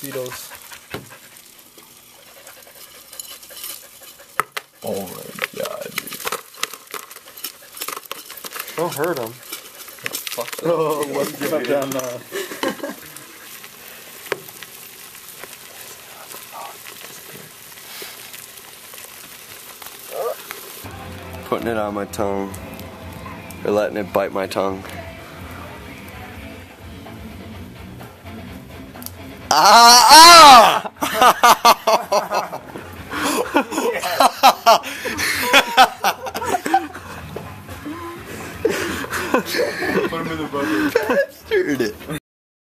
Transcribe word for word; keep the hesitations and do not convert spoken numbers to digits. Cheetos. Oh my god, dude. Don't hurt him. Fuck that. Oh, what's going down now? Putting it on my tongue, or letting it bite my tongue. Ah! Ah!